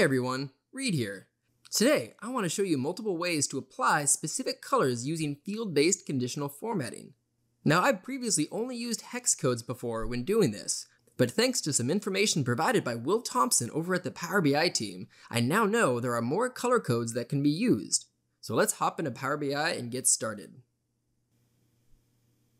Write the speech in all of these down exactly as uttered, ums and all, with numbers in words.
Hey everyone, Reed here. Today, I want to show you multiple ways to apply specific colors using field-based conditional formatting. Now, I've previously only used hex codes before when doing this, but thanks to some information provided by Will Thompson over at the Power B I team, I now know there are more color codes that can be used. So let's hop into Power B I and get started.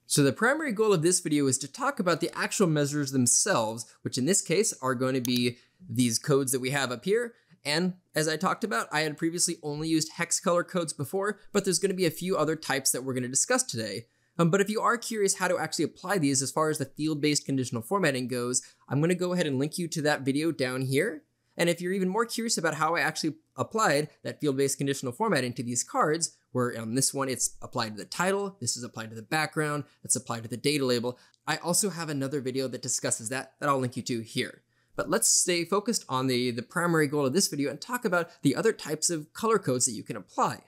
So the primary goal of this video is to talk about the actual measures themselves, which in this case are going to be these codes that we have up here. And as I talked about, I had previously only used hex color codes before, but there's going to be a few other types that we're going to discuss today. Um, but if you are curious how to actually apply these as far as the field-based conditional formatting goes, I'm going to go ahead and link you to that video down here. And if you're even more curious about how I actually applied that field-based conditional formatting to these cards, where on this one, it's applied to the title, this is applied to the background, it's applied to the data label. I also have another video that discusses that, that I'll link you to here. But let's stay focused on the, the primary goal of this video and talk about the other types of color codes that you can apply.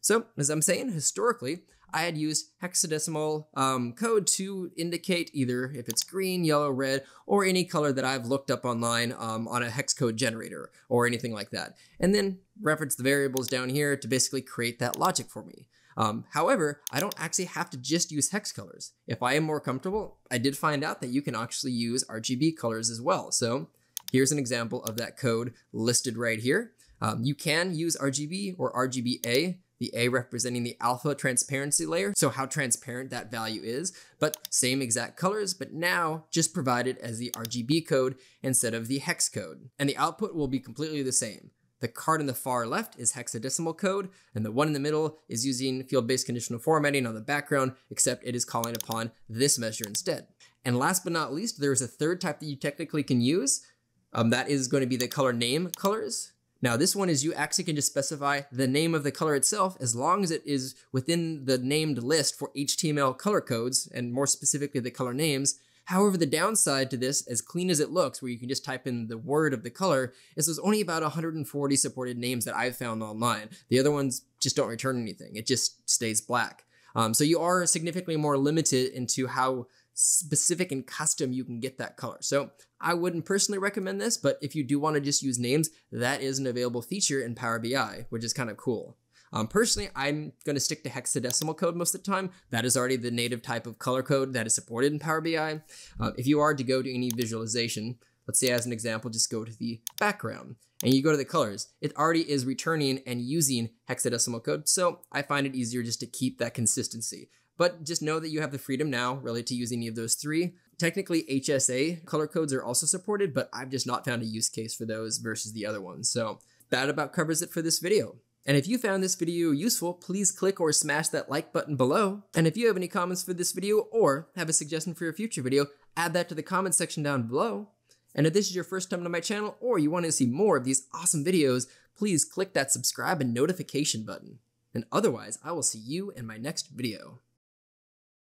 So as I'm saying, historically, I had used hexadecimal um, code to indicate either if it's green, yellow, red, or any color that I've looked up online um, on a hex code generator or anything like that. And then reference the variables down here to basically create that logic for me. Um, however, I don't actually have to just use hex colors. If I am more comfortable, I did find out that you can actually use R G B colors as well. So here's an example of that code listed right here. Um, you can use R G B or R G B A, the A representing the alpha transparency layer, so how transparent that value is, but same exact colors, but now just provided as the R G B code instead of the hex code. And the output will be completely the same. The card in the far left is hexadecimal code, and the one in the middle is using field-based conditional formatting on the background, except it is calling upon this measure instead. And last but not least, there is a third type that you technically can use. Um, that is going to be the color name colors. Now this one is you actually can just specify the name of the color itself as long as it is within the named list for H T M L color codes and more specifically the color names. However, the downside to this, as clean as it looks, where you can just type in the word of the color, is there's only about one hundred forty supported names that I've found online. The other ones just don't return anything. It just stays black. Um, so you are significantly more limited into how specific and custom you can get that color. So I wouldn't personally recommend this, but if you do want to just use names, that is an available feature in Power B I, which is kind of cool. Um, personally, I'm going to stick to hexadecimal code most of the time. That is already the native type of color code that is supported in Power B I. Um, if you are to go to any visualization, let's say as an example, just go to the background and you go to the colors. It already is returning and using hexadecimal code. So I find it easier just to keep that consistency. But just know that you have the freedom now really to use any of those three. Technically H S A color codes are also supported, but I've just not found a use case for those versus the other ones. So that about covers it for this video. And if you found this video useful, please click or smash that like button below. And if you have any comments for this video or have a suggestion for your future video, add that to the comment section down below. And if this is your first time to my channel or you want to see more of these awesome videos, please click that subscribe and notification button. And otherwise, I will see you in my next video.